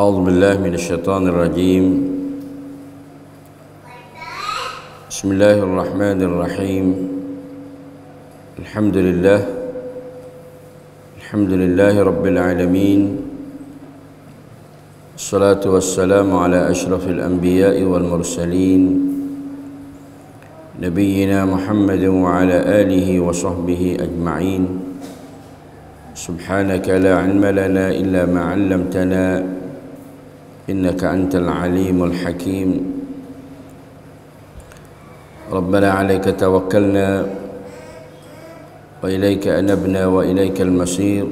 A'udzubillahi minasyaitonir rajim. Bismillahirrahmanirrahim. Alhamdulillah. Alhamdulillahirabbil alamin. Wassalatu wassalamu ala asyrafil anbiya'i wal mursalin. Nabiyyina Muhammadin wa ala alihi wa sahbihi ajma'in. Subhanaka la ilma lana illa ma 'allamtana innaka antal alimul hakim. Rabbana 'alaika tawakkalna wa ilaika anabna wa ilaikal masir.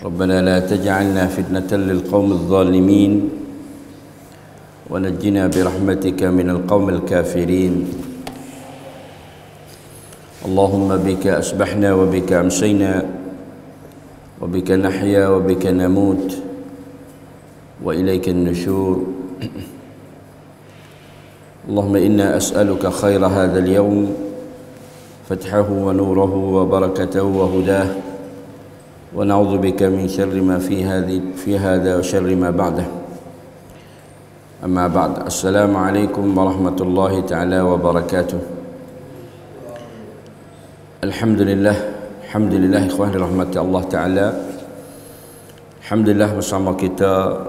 Rabbana la taj'alna fitnatan lil qaumidh dhalimin. ونجنا برحمتك من القوم الكافرين. اللهم بك أصبحنا وبك أمسينا وبك نحيا وبك نموت وإليك النشور. اللهم إنا أسألك خير هذا اليوم، فتحه ونوره وبركته وهداه، ونعوذ بك من شر ما في هذا وشر ما بعده. Amma ba'd. Assalamualaikum warahmatullahi ta'ala wabarakatuh. Alhamdulillah. Alhamdulillah ikhwan dirahmati Allah ta'ala. Alhamdulillah bersama kita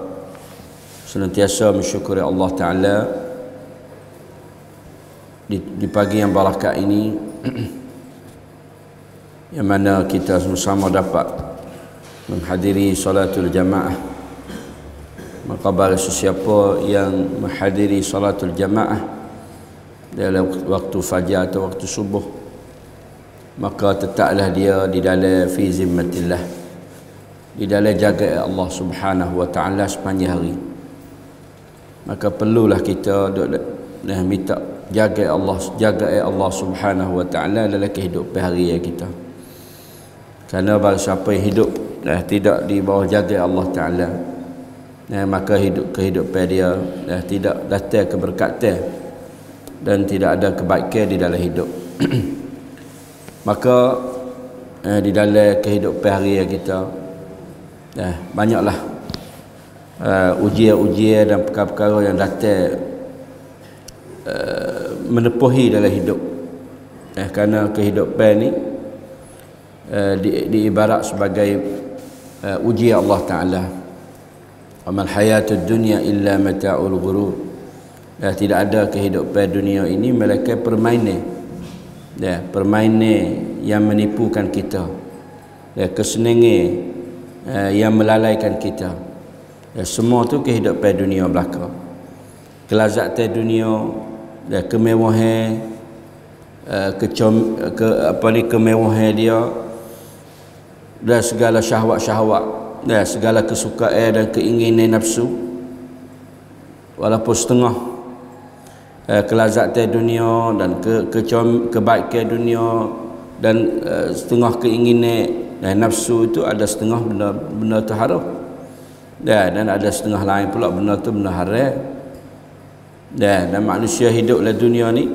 senantiasa mensyukuri Allah ta'ala di pagi yang barakah ini yang mana kita bersama dapat menghadiri salatul jamaah. Maka barang sesiapa yang menghadiri salatul jamaah dalam waktu fajar atau waktu subuh, maka tetaplah dia di dalam fi zimmatillah, di dalam jagaan Allah Subhanahu wa taala sepanjang hari. Maka perlulah kita nak minta jagaan Allah Subhanahu wa taala dalam kehidupan harian kita. Kerana barang siapa yang hidup tidak di bawah jagaan Allah taala, maka kehidupan dia tidak datang keberkatan dan tidak ada kebaikan di dalam hidup. Maka di dalam kehidupan harian kita banyaklah ujian-ujian dan perkara-perkara yang datang menepuhi dalam hidup. Kerana kehidupan ni diibarat sebagai ujian Allah Ta'ala. Amal hayatud dunia illa mata'ul ghurur. Tidak ada kehidupan dunia ini melainkan permainan. Permainan yang menipukan kita. Kesenangan yang melalaikan kita. Semua tu kehidupan dunia belaka. Kelazatan dunia, kemewahan, kemewahan dia dan segala syahwat-syahwat. Segala kesukaan dan keinginan nafsu, walaupun setengah kelazatan dunia dan kebaikan dunia dan setengah keinginan dan nafsu itu ada setengah benda tu haram dan ada setengah lain pula benda tu benda haram. Dan manusia hidup dalam dunia ni,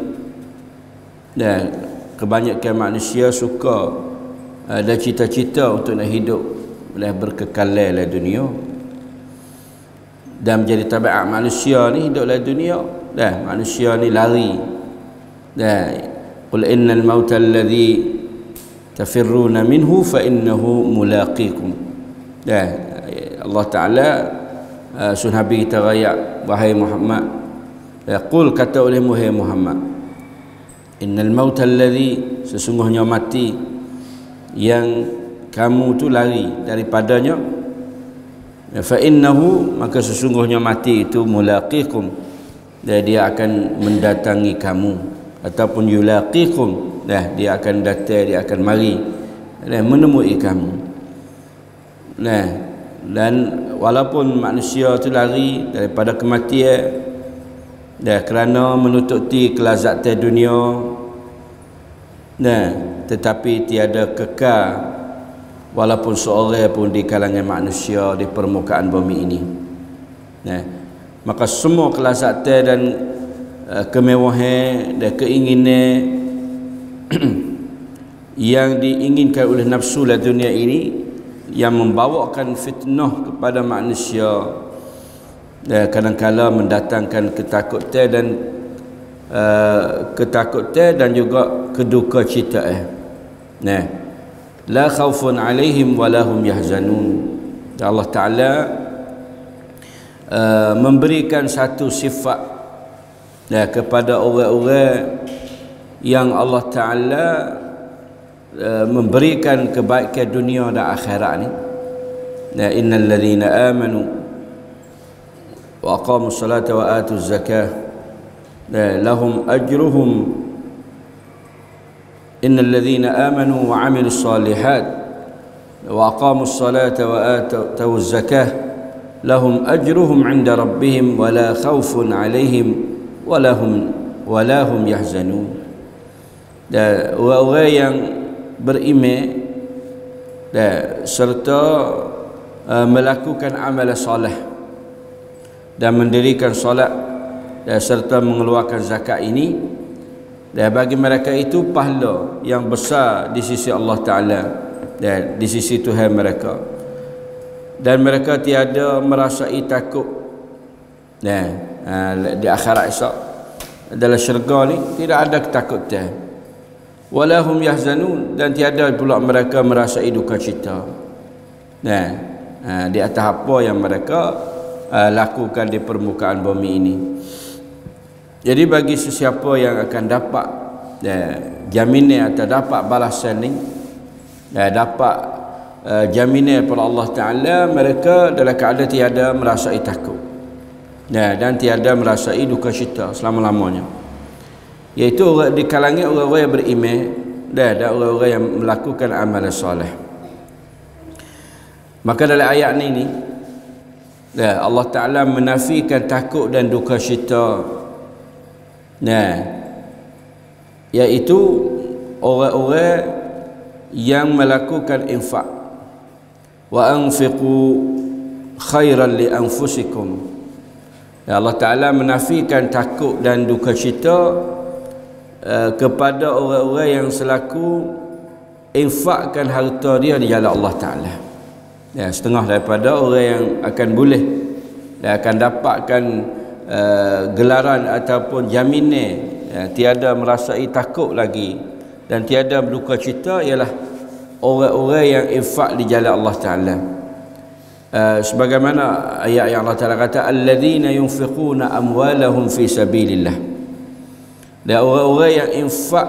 dan kebanyakan manusia suka ada cita-cita untuk nak hidup boleh berkekalan dalam dunia dan menjadi tabiat manusia ni hidup dalam dunia. Manusia ni lari. Qul innal mauta alladhi tafirruna minhu fa innahu mulaqikum. Allah Ta'ala suruh Nabi kita rakyat, wahai Muhammad, qul kata oleh Muhammad, innal mauta alladhi, sesungguhnya mati yang kamu tu lari daripadanya, fa innahu, maka sesungguhnya mati itu mulaqikum, dia akan mendatangi kamu, ataupun yulaqikum, dia akan datang, dia akan mari menemui kamu. Dan walaupun manusia tu lari daripada kematian kerana menututi kelazatan dunia, tetapi tiada kekal walaupun seorang pun di kalangan manusia di permukaan bumi ini. Maka semua kelazatan dan kemewahan dan keinginan yang diinginkan oleh nafsu dalam dunia ini yang membawakan fitnah kepada manusia, kadang-kadang mendatangkan ketakutan dan juga kedukacitaan. Nah, la khaufun alaihim wa lahum yahzanun. Allah Taala memberikan satu sifat kepada orang-orang yang Allah Taala memberikan kebaikan dunia dan akhirat ni. Nah, innal ladzina amanu wa aqamu salata wa atu zakah lahum ajruhum innal ladzina amanu wa amilus salihat wa aqamu salata wa atu zakah lahum ajruhum 'inda rabbihim wa la khaufun 'alaihim wa lahum yahzanun. Dan orang yang beriman dan serta melakukan amal soleh dan mendirikan solat dan serta mengeluarkan zakat ini, dan bagi mereka itu pahala yang besar di sisi Allah Ta'ala dan di sisi Tuhan mereka, dan mereka tiada merasai takut di akhirat esok dalam syurga ni tidak ada ketakutan. Wala hum yahzanun, dan tiada pula mereka merasai duka cita di atas apa yang mereka lakukan di permukaan bumi ini. Jadi bagi sesiapa yang akan dapat jaminan atau dapat balasan ni, dapat jaminan daripada Allah Ta'ala, mereka dalam keadaan tiada merasai takut dan tiada merasai duka cita selama-lamanya, iaitu di kalangan orang-orang yang beriman dan orang-orang yang melakukan amalan soleh. Maka dalam ayat ni Allah Ta'ala menafikan takut dan duka cita, iaitu orang-orang yang melakukan infak. Wa anfiqu khairan li anfusikum. Allah Ta'ala menafikan takut dan duka cita kepada orang-orang yang selaku infakkan harta dia di jalan Allah Ta'ala. Setengah daripada orang yang akan boleh dan akan dapatkan gelaran ataupun jaminan tiada merasai takut lagi dan tiada berduka cita ialah orang-orang yang infak di jalan Allah Ta'ala, sebagaimana ayat yang Allah Ta'ala kata alladzina yunfiquna amwalahum fi sabilillah. Dan orang-orang yang infak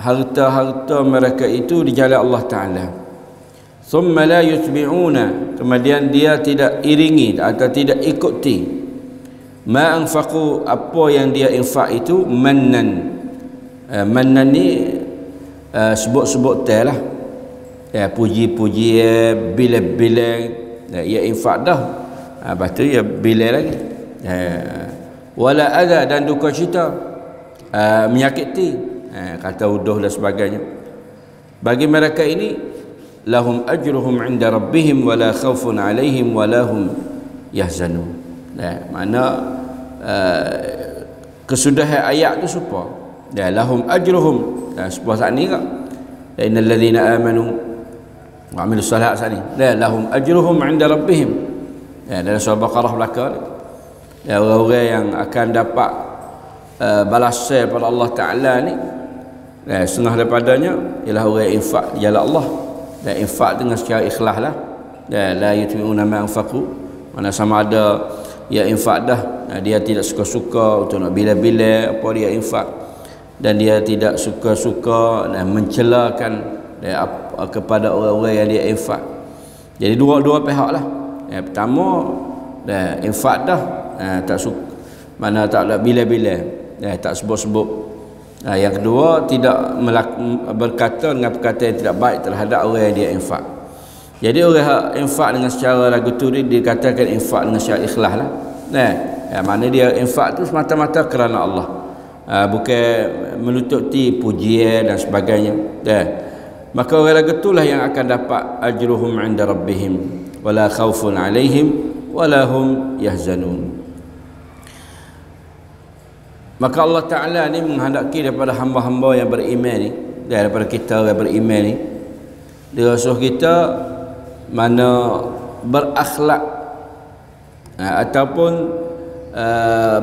harta-harta mereka itu di jalan Allah Ta'ala. Thumma la yutbi'una, kemudian dia tidak iringi atau tidak ikuti ma anfaqu, apa yang dia infak itu mannan. Mannan ni sebut-sebut telah puji-puji bila-bila ia infak dah, lepas tu ia bila lagi. Wala adha, dan duka cita, menyakiti, kata uduh dan sebagainya. Bagi mereka ini lahum ajruhum 'inda rabbihim wala khaufun 'alaihim wala hum yahzanun. Makna kesudahan ayat tu serupa. Lahum ajruhum, serupa saat ni tak? Innal ladzina amanu wa 'amilus solihati saat ni. Lahum ajruhum 'inda rabbihim. Dalam surah Baqarah belaka ni. Orang-orang yang akan dapat balasan daripada Allah Taala ni, setengah daripadanya ialah orang yang infak di jalan Allah. Dan infak dengan secara ikhlas lah. La yutmi'una ma anfaqu, mana sama ada dia infak dah, dia tidak suka-suka untuk nak bila-bila apa dia infak, dan dia tidak suka-suka dan mencelakan kepada orang-orang yang dia infak. Jadi dua pihak lah. Pertama dia infak dah, tak suka, mana tak nak bila-bila, tak sebut-sebut. Yang kedua, tidak berkata dengan perkataan yang tidak baik terhadap orang yang dia infak. Jadi orang yang infak dengan secara lagu tu dikatakan infak dengan secara ikhlas lah. Maknanya dia infak tu semata-mata kerana Allah, bukan menututi pujian dan sebagainya. Maka orang lagu tu lah yang akan dapat ajruhum 'inda rabbihim wala khaufun 'alaihim wala hum yahzanun. Maka Allah Ta'ala ni menghendaki daripada hamba-hamba yang beriman ni, daripada kita yang beriman ni, dia suruh kita mana berakhlak ataupun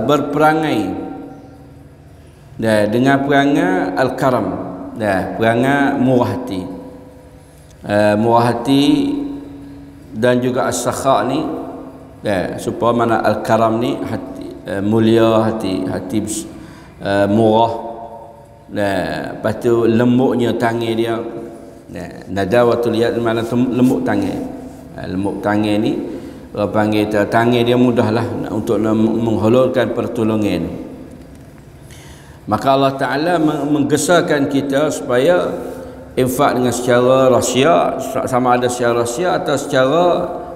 berperangai dengan perangai al-karam, perangai murah hati, dan juga as-sakha ni, supaya mana al-karam ni hati, mulia hati, murah, lepas tu lembutnya tangan dia, nadawatu lihat mana lembut tangan, ni orang panggil tangan dia mudahlah untuk mengholurkan pertolongan. Maka Allah Ta'ala menggesarkan kita supaya infak dengan secara rahsia, sama ada secara rahsia atau secara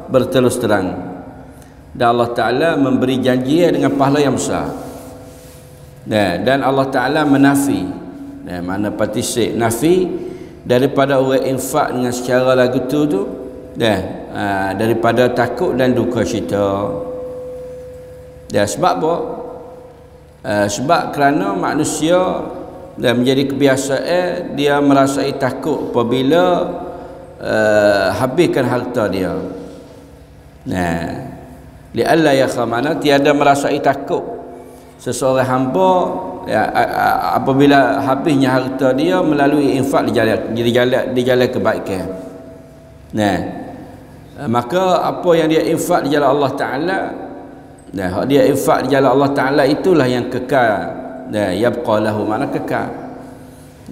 berterus terang. Dan Allah Ta'ala memberi janji dengan pahala yang besar. Dan Allah Ta'ala menafi, mana partisip nafi daripada orang infak dengan secara lagu tu, daripada takut dan duka cita. Dan sebab apa? Sebab kerana manusia dan menjadi kebiasaan dia merasai takut apabila habiskan harta dia. Li'alla yakhamana, tiada merasai takut seseorang hamba apabila habisnya harta dia melalui infak di jalan kebaikan. Maka apa yang dia infak di jalan Allah Ta'ala, dia infak di jalan Allah Ta'ala itulah yang kekal. Yabqa lahu, mana kekal.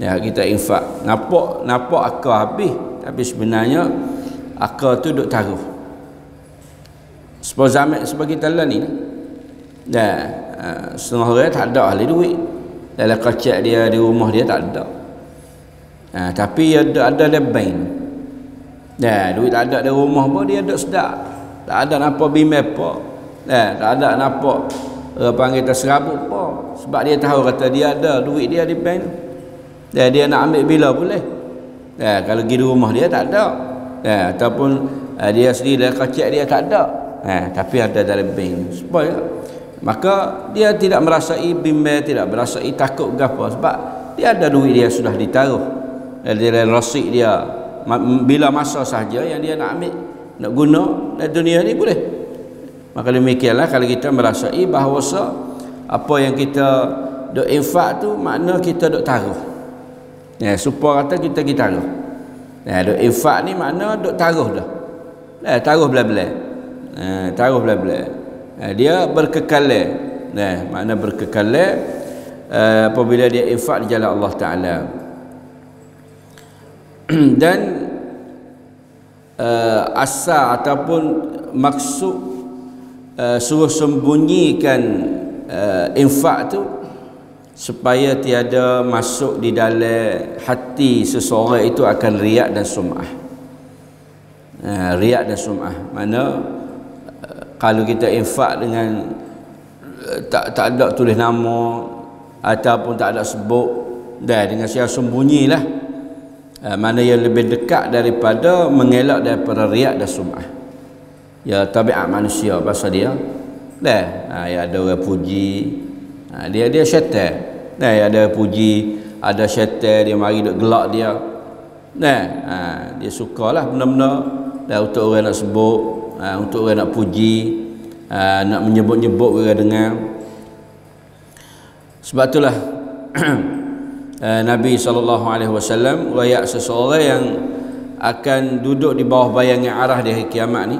Kita infak nampak akal habis, tapi sebenarnya akal tu duk taruh. Sebab zaman sebagai tala ni, setengah orang tak ada ahli duit. Dalam kacak dia di rumah dia tak ada. Tapi dia ada dalam bank. Duit tak ada di rumah pun dia duk sedap. Tak ada apa bimbel apa. Tak ada nampak panggil terserabut pun, sebab dia tahu kata dia ada duit dia di bank, dia nak ambil bila boleh. Kalau pergi rumah dia tak ada, ataupun dia sendiri dalam kacik dia tak ada, tapi ada dalam bank. Supaya maka dia tidak merasai bimbel, tidak merasai takut berapa, sebab dia ada duit, dia sudah ditaruh dalam rasik dia. Bila masa sahaja yang dia nak ambil, nak guna dalam dunia ni boleh. Maka demikianlah kalau kita merasai bahawa apa yang kita duk infak tu makna kita duk taruh. Supaya kata kita taruh. Duk infak ni makna duk taruh dah. Taruh belah-belah. Taruh belah-belah. Dia berkekalan. Makna berkekalan apabila dia infak di jalan Allah Ta'ala. Dan asal ataupun maksud suruh sembunyikan infak tu supaya tiada masuk di dalam hati seseorang itu akan riak dan sum'ah. Riak dan sum'ah mana kalau kita infak dengan tak ada tulis nama ataupun tak ada sebut, dengan siapa sembunyilah, mana yang lebih dekat daripada mengelak daripada riak dan sum'ah. Ya, tabiat manusia pasal dia. Ya ada orang puji. Dia syaitan. Ya ada puji, ada syaitan dia mari duk gelak dia. Dia sukalah benda-benda untuk orang nak sebut, untuk orang nak puji, nak menyebut-nyebut orang dengar. Sebab itulah Nabi SAW royak seseorang yang akan duduk di bawah bayangan arah di hari kiamat ni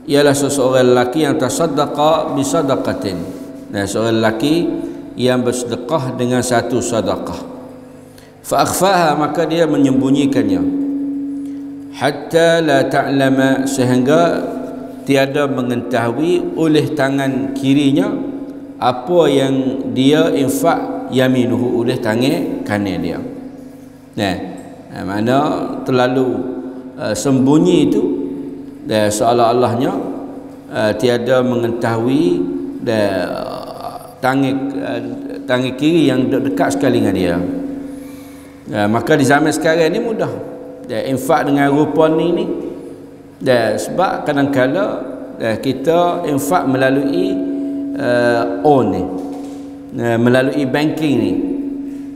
ialah seseorang lelaki yang tasaddaqa bisadaqatin, seorang lelaki yang bersedekah dengan satu sedekah. Fa akhfaha, maka dia menyembunyikannya. Hatta la ta'lama, sehingga tiada mengetahui oleh tangan kirinya apa yang dia infak, yaminuhu, oleh tangan kanan dia. Mana terlalu sembunyi itu, seolah-olahnya tiada mengetahui tangan kiri yang dekat sekali dengan dia. Maka di zaman sekarang ni mudah infak dengan rupa ni, sebab kadang-kadang kita infak melalui on ni, melalui banking ni,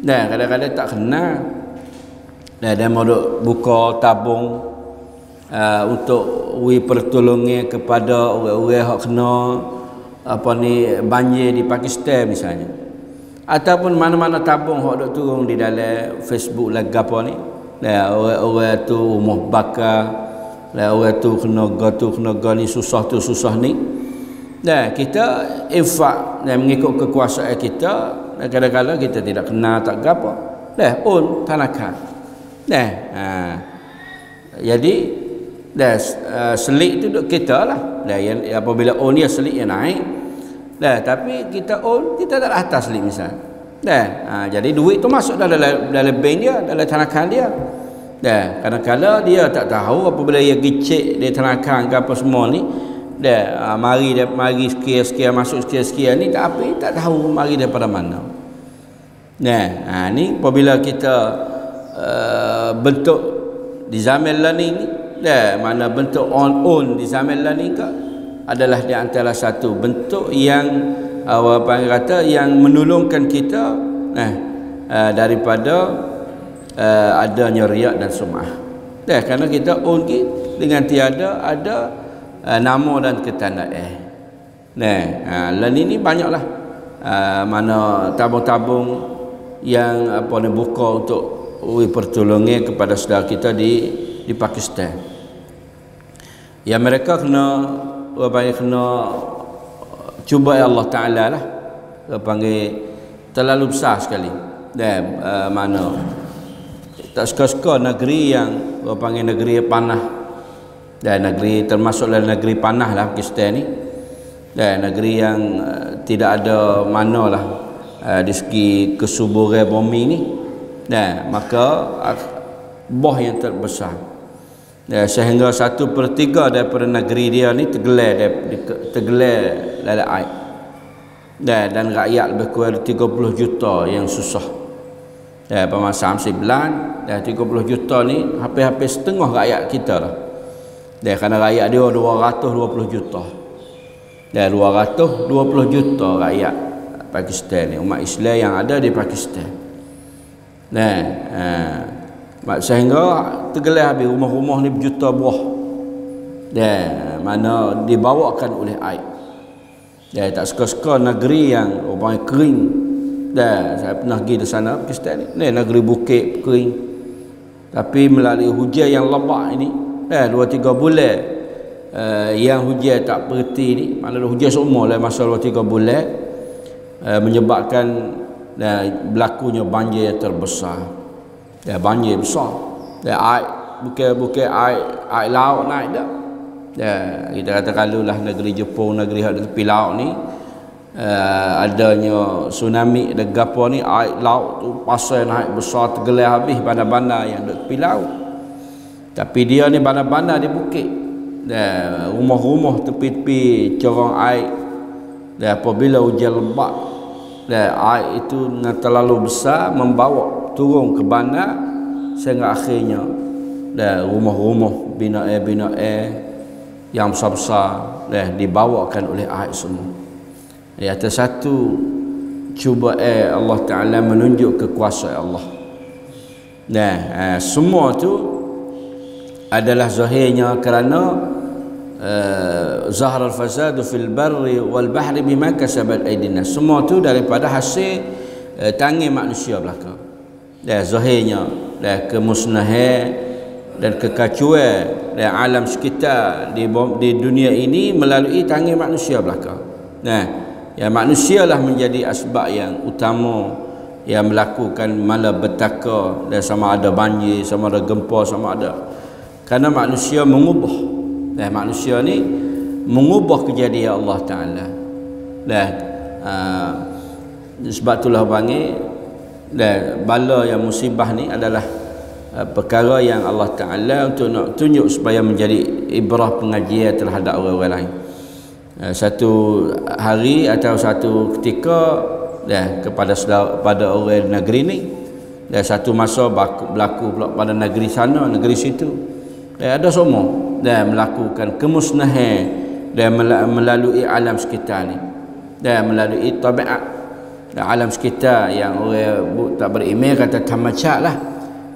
kadang-kadang tak kenal dan mau duk buka tabung, untuk we pertolongan kepada orang-orang yang kena apa ni banjir di Pakistan misalnya, ataupun mana-mana tabung hok dok turun di dalam Facebook lah gapo ni lah orang-orang tu rumah bakar lah orang tu kena ni susah ni. Nah, kita infak dan mengikut kekuasaan kita, kadang-kadang kita tidak kenal tak gapo lah on tanaka nah jadi dah selik tu duk kita lah dah yang apabila on dia selik yang naik dah, tapi kita on kita tak atas selik misal dah jadi duit tu masuk dalam bank dia, dalam tanakan dia dah. Kadang-kadang dia tak tahu apabila dia gicek dia tanakan ke apa semua ni dah mari sekian-sekian masuk sekian-sekian ni tapi tak tahu mari daripada mana. Nah ni apabila kita bentuk di zaman learning ni dah, mana bentuk on di zaman learning ke adalah di antara satu bentuk yang awak panggil kata yang menolongkan kita daripada adanya riak dan sum'ah dah, kerana kita on ni dengan tiada ada nama dan ketanda lain ini banyaklah mana tabung-tabung yang apa ni buka untuk pertolongan kepada saudara kita di Pakistan yang mereka kena cuba Allah Ta'ala lah panggil terlalu besar sekali dan mana tak suka-suka negeri yang panggil negeri panah dan negeri termasuklah negeri panah lah Pakistan ni dan negeri yang tidak ada manalah di segi kesuburan bumi ni dan maka boh yang terbesar dan sehingga 1/3 daripada negeri dia ni tergelar dalam air dan rakyat lebih kurang 30 juta yang susah dan pemasaran sebulan dan 30 juta ni hampir-hampir setengah rakyat kita lah. Dan kerana rakyat dia 220 juta. Dan 220 juta rakyat Pakistan ni, umat Islam yang ada di Pakistan. Nah, sehingga tergelar habis rumah-rumah ni berjuta buah. Dan mana dibawakan oleh air. Dan tak suka-suka negeri yang orang kering. Dan saya pernah pergi di sana Pakistan ni. Ni negeri bukit kering. Tapi melalui hujan yang lebat ini 2-3 bulan yang hujan tak berhenti ni, malah hujan semua lah masa 2-3 bulan menyebabkan berlakunya banjir terbesar. Banjir besar. Air bukan air laut naik dah. Kita kata kalau lah negeri Jepun, negeri hak tepi laut ni adanya tsunami dan gapo ni air laut tu pasal naik besar tergelar habis bandar-bandar yang tepi laut. Tapi dia ni bandar-bandar di bukit dan rumah-rumah tepi-tepi corong air dan apabila hujan lebat dan air itu terlalu besar membawa turun ke bandar sehingga akhirnya dan rumah-rumah bina air yang besar-besar dan dibawakan oleh air semua. Di atas satu cuba Allah Ta'ala menunjuk kekuasaan Allah dan semua tu adalah zahirnya kerana zahral fasadu fil barri wal bahri bima kasabat aydina. Semua tu daripada hasil tangan manusia belaka. Dan zahirnya dan kemusnahan dan kekacauan dan alam sekitar di dunia ini melalui tangan manusia belaka. Nah, ya manusialah menjadi asbab yang utama yang melakukan malapetaka dan sama ada banjir, sama ada gempa, sama ada kerana manusia mengubah dan manusia ni mengubah kejadian Allah Ta'ala dan sebab itulah panggil dan bala yang musibah ni adalah perkara yang Allah Ta'ala untuk nak tunjuk supaya menjadi ibrah pengajian terhadap orang-orang lain. Satu hari atau satu ketika kepada orang negeri ni dan satu masa berlaku pula pada negeri sana, negeri situ dan ada semua dan melakukan kemusnahan dan melalui alam sekitar ni dan melalui tabiat dan alam sekitar yang orang tak beriman kata tamacak lah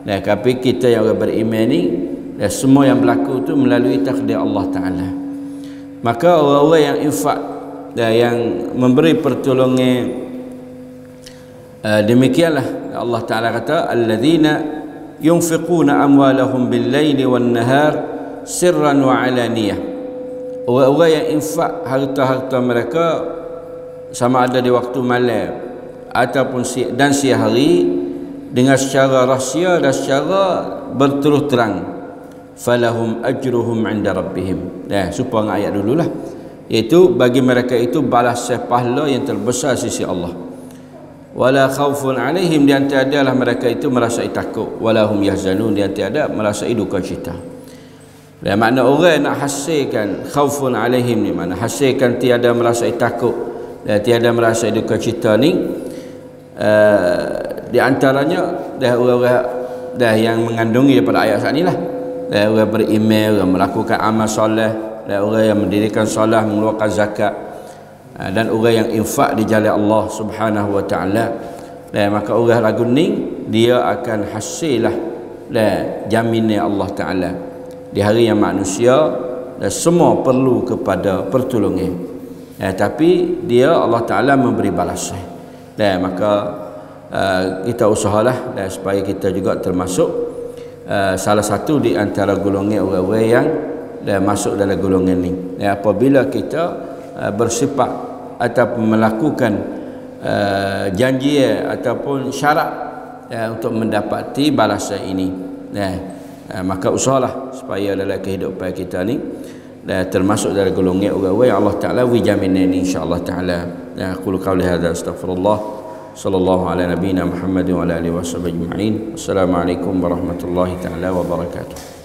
dan tapi kita yang orang beriman ni Dan semua yang berlaku itu melalui takdir Allah Ta'ala. Maka orang-orang yang infak dan yang memberi pertolongan, demikianlah Allah Ta'ala kata, alladzina yunfiquna amwalahum bil-laili wal-nahar sirran wa alaniyah. Orang-orang yang infak harta-harta mereka sama ada di waktu malam ataupun dan siang hari, dengan secara rahsia dan secara berterus terang. Falahum ajruhum 'inda rabbihim. Nah, supaya dengan ayat dululah. Iaitu bagi mereka itu balasan pahala yang terbesar sisi Allah. Wala khaufun 'alaihim, dan tiadalah mereka itu merasai takut. Wala hum yahzanun, dan tiada merasai duka cita. Dan makna orang nak hasilkan khaufun 'alaihim ni makna hasilkan tiada merasai takut dan tiada merasai duka cita ni di antaranya dah orang-orang dah yang mengandungi daripada ayat saat inilah. Dan orang beriman, orang melakukan amal soleh, dan orang yang mendirikan solat, mengeluarkan zakat, dan orang yang infak di jalan Allah Subhanahu wa Ta'ala. Dan maka orang lagu ni dia akan hasilah dan jaminan Allah Ta'ala di hari yang manusia dan semua perlu kepada pertolongan, tapi dia Allah Ta'ala memberi balasan. Dan maka kita usahalah dan supaya kita juga termasuk salah satu di antara golongan orang-orang yang masuk dalam golongan ni. Apabila kita bersifat ataupun melakukan janji ataupun syarat untuk mendapati balasan ini, maka usahalah supaya dalam kehidupan kita ni termasuk dalam golongan orang-orang yang Allah Ta'ala jaminan ni, insya-Allah Ta'ala. Qul qauli hadza astaghfirullah. Sallallahu ala nabiyina Muhammadin wa ala alihi washabihi ajma'in. Assalamualaikum warahmatullahi taala wabarakatuh.